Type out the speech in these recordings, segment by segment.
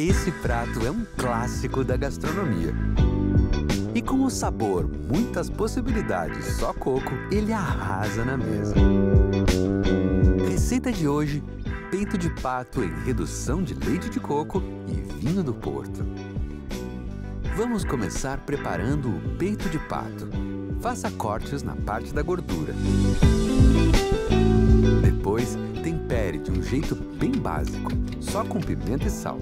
Esse prato é um clássico da gastronomia. E com o sabor, muitas possibilidades, só coco, ele arrasa na mesa. Receita de hoje, peito de pato em redução de leite de coco e vinho do Porto. Vamos começar preparando o peito de pato. Faça cortes na parte da gordura. Depois, tempere de um jeito bem básico, só com pimenta e sal.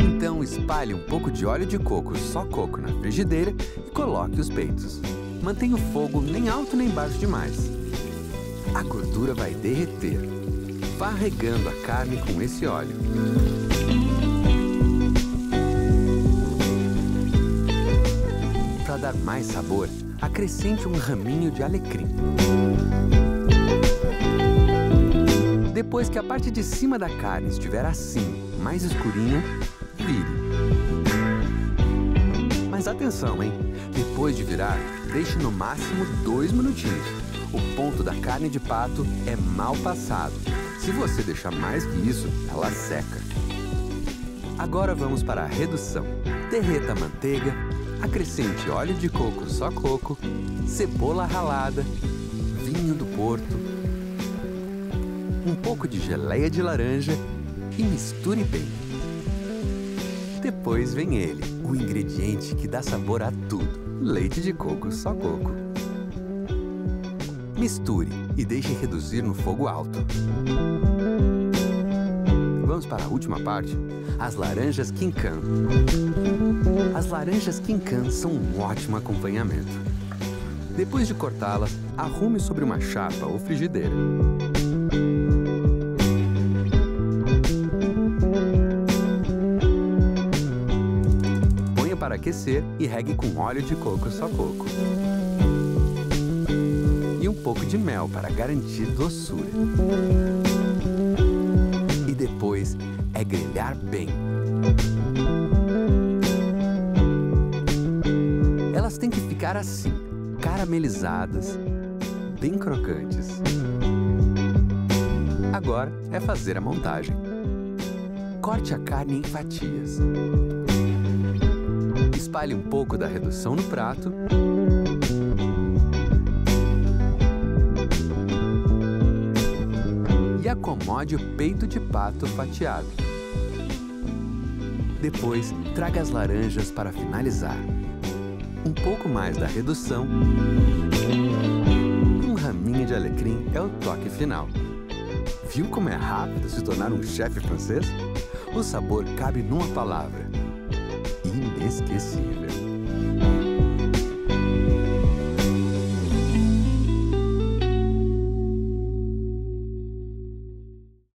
Então, espalhe um pouco de óleo de coco, só coco, na frigideira e coloque os peitos. Mantenha o fogo nem alto nem baixo demais. A gordura vai derreter. Vá regando a carne com esse óleo. Para dar mais sabor, acrescente um raminho de alecrim. Depois que a parte de cima da carne estiver assim, mais escurinha, vire. Mas atenção, hein? Depois de virar, deixe no máximo 2 minutinhos. O ponto da carne de pato é mal passado. Se você deixar mais que isso, ela seca. Agora vamos para a redução. Derreta a manteiga, acrescente óleo de coco, só coco, cebola ralada, vinho do Porto, um pouco de geleia de laranja e misture bem. Depois vem ele, o ingrediente que dá sabor a tudo, leite de coco, só coco. Misture e deixe reduzir no fogo alto. Vamos para a última parte, as laranjas kinkan. As laranjas kinkan são um ótimo acompanhamento. Depois de cortá-las, arrume sobre uma chapa ou frigideira. Ponha para aquecer e regue com óleo de coco, só coco. E um pouco de mel para garantir doçura. Depois é grelhar bem. Elas têm que ficar assim, caramelizadas, bem crocantes. Agora é fazer a montagem. Corte a carne em fatias. Espalhe um pouco da redução no prato. Acomode o peito de pato fatiado. Depois, traga as laranjas para finalizar. Um pouco mais da redução. Um raminho de alecrim é o toque final. Viu como é rápido se tornar um chefe francês? O sabor cabe numa palavra: inesquecível.